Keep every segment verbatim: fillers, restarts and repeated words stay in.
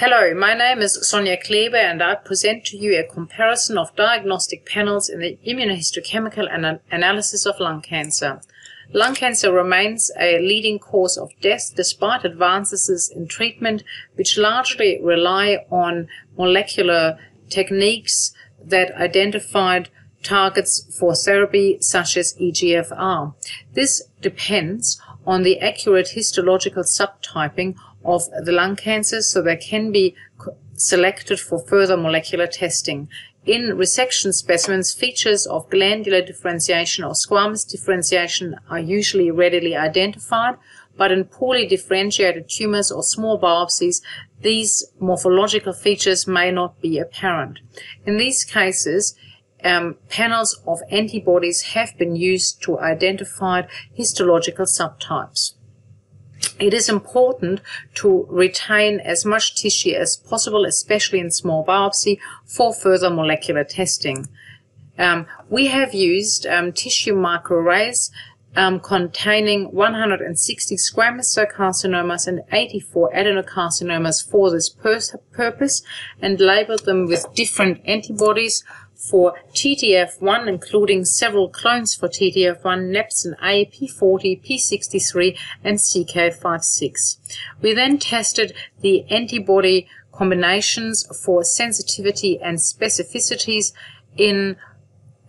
Hello, my name is Sonja Klebe and I present to you a comparison of diagnostic panels in the immunohistochemical ana analysis of lung cancer. Lung cancer remains a leading cause of death despite advances in treatment which largely rely on molecular techniques that identified targets for therapy such as E G F R. This depends on the accurate histological subtyping of the lung cancers, so they can be selected for further molecular testing. In resection specimens, features of glandular differentiation or squamous differentiation are usually readily identified, but in poorly differentiated tumors or small biopsies, these morphological features may not be apparent. In these cases, Um, panels of antibodies have been used to identify histological subtypes. It is important to retain as much tissue as possible, especially in small biopsy, for further molecular testing. Um, we have used um, tissue microarrays um, containing one hundred sixty squamous cell carcinomas and eighty-four adenocarcinomas for this pur purpose and labeled them with different antibodies for T T F one, including several clones for T T F one, Napsin A, P forty, P sixty-three, and C K five six. We then tested the antibody combinations for sensitivity and specificities in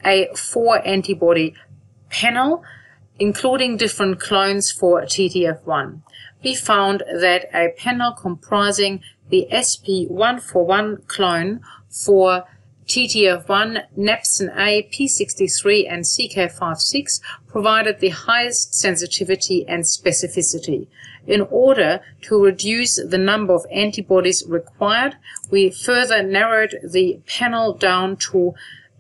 a four antibody panel, including different clones for T T F one. We found that a panel comprising the S P one forty-one clone for T T F one, Napsin A, P sixty-three, and C K five six provided the highest sensitivity and specificity. In order to reduce the number of antibodies required, we further narrowed the panel down to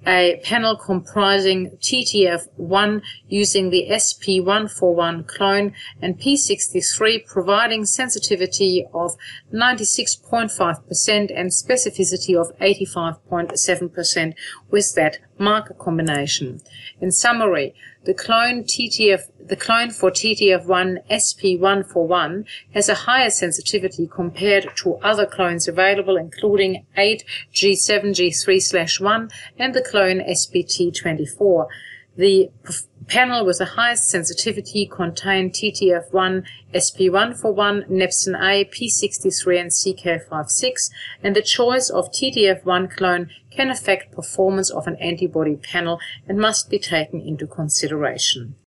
a panel comprising T T F one using the S P one forty-one clone and P sixty-three providing sensitivity of ninety-six point five percent and specificity of eighty-five point seven percent with that marker combination. In summary, the clone T T F the clone for T T F one S P one forty-one has a higher sensitivity compared to other clones available, including eight G seven G three slash one and the clone S P T twenty-four. The panel with the highest sensitivity contained T T F one, S P one forty-one, Napsin A, P sixty-three, and C K five six, and the choice of T T F one clone can affect performance of an antibody panel and must be taken into consideration.